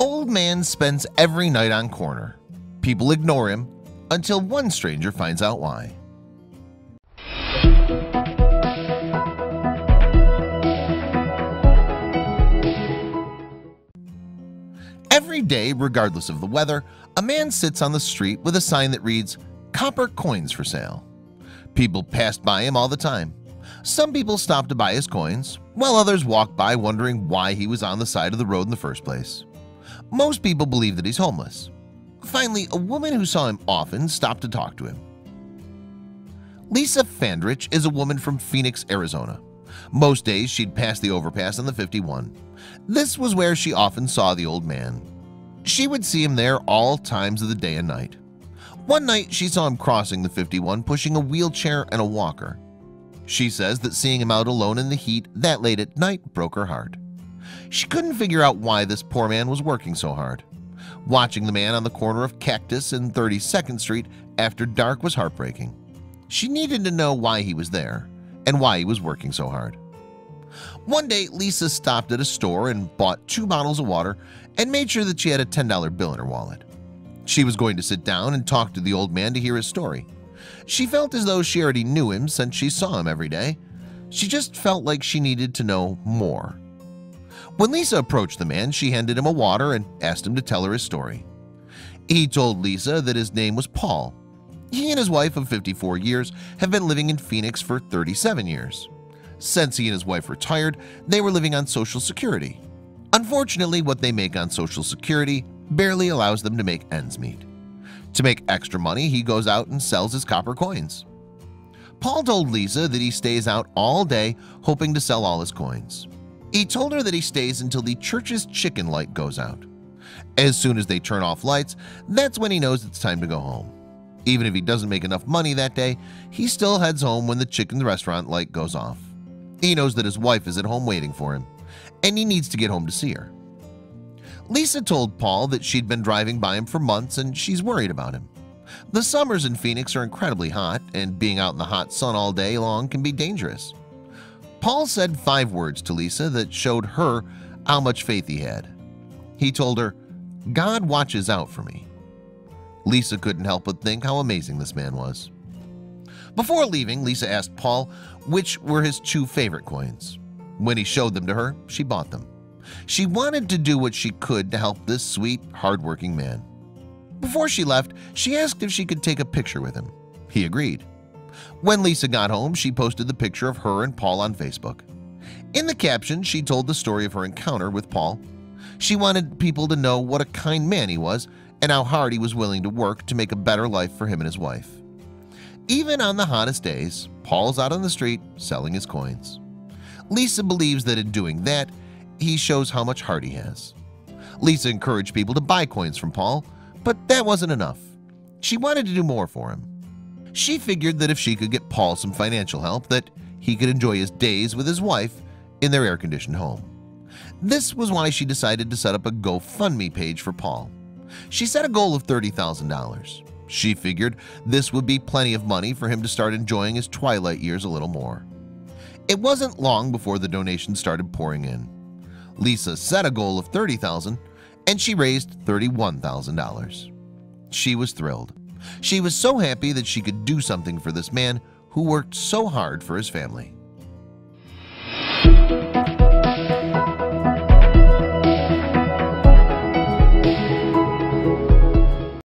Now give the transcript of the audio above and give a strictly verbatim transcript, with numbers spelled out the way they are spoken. old man spends every night on corner. People ignore him until one stranger finds out why. Every day, regardless of the weather, a man sits on the street with a sign that reads, "Copper coins for sale." People passed by him all the time. Some people stopped to buy his coins, while others walked by wondering why he was on the side of the road in the first place. Most people believe that he's homeless. Finally, a woman who saw him often stopped to talk to him. Lisa Fandrich is a woman from Phoenix, Arizona. Most days she'd pass the overpass on the fifty-one. This was where she often saw the old man. She would see him there all times of the day and night. One night she saw him crossing the fifty-one pushing a wheelchair and a walker. She says that seeing him out alone in the heat that late at night broke her heart. She couldn't figure out why this poor man was working so hard. Watching the man on the corner of Cactus and thirty-second Street after dark was heartbreaking. She needed to know why he was there and why he was working so hard. One day, Lisa stopped at a store and bought two bottles of water and made sure that she had a ten dollar bill in her wallet. She was going to sit down and talk to the old man to hear his story. She felt as though she already knew him since she saw him every day. She just felt like she needed to know more. When Lisa approached the man, she handed him a water and asked him to tell her his story. He told Lisa that his name was Paul. He and his wife of fifty-four years have been living in Phoenix for thirty-seven years. Since he and his wife retired, they were living on Social Security. Unfortunately, what they make on Social Security barely allows them to make ends meet. To make extra money, he goes out and sells his copper coins. Paul told Lisa that he stays out all day hoping to sell all his coins. He told her that he stays until the church's chicken light goes out. As soon as they turn off lights, that's when he knows it's time to go home. Even if he doesn't make enough money that day, he still heads home when the chicken restaurant light goes off. He knows that his wife is at home waiting for him, and he needs to get home to see her. Lisa told Paul that she'd been driving by him for months and she's worried about him. The summers in Phoenix are incredibly hot, and being out in the hot sun all day long can be dangerous. Paul said five words to Lisa that showed her how much faith he had. He told her, "God watches out for me." Lisa couldn't help but think how amazing this man was. Before leaving, Lisa asked Paul which were his two favorite coins. When he showed them to her, she bought them. She wanted to do what she could to help this sweet, hardworking man. Before she left, she asked if she could take a picture with him. He agreed. When Lisa got home, she posted the picture of her and Paul on Facebook. In the caption, she told the story of her encounter with Paul. She wanted people to know what a kind man he was and how hard he was willing to work to make a better life for him and his wife. Even on the hottest days, Paul's out on the street selling his coins. Lisa believes that in doing that, he shows how much heart he has. Lisa encouraged people to buy coins from Paul, but that wasn't enough. She wanted to do more for him. She figured that if she could get Paul some financial help, that he could enjoy his days with his wife in their air-conditioned home. This was why she decided to set up a GoFundMe page for Paul. She set a goal of thirty thousand dollars. She figured this would be plenty of money for him to start enjoying his twilight years a little more. It wasn't long before the donations started pouring in. Lisa set a goal of thirty thousand dollars and she raised thirty-one thousand dollars. She was thrilled. She was so happy that she could do something for this man who worked so hard for his family.